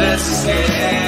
let's escape.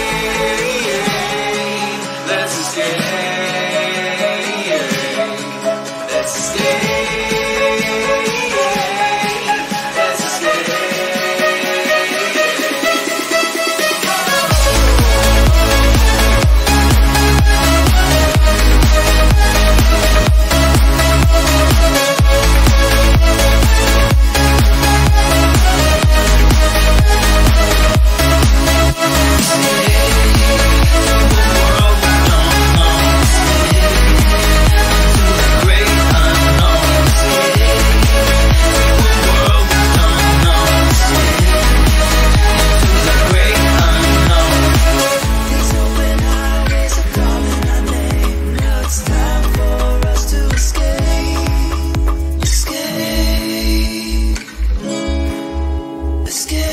let's escape. Let's escape. Scared.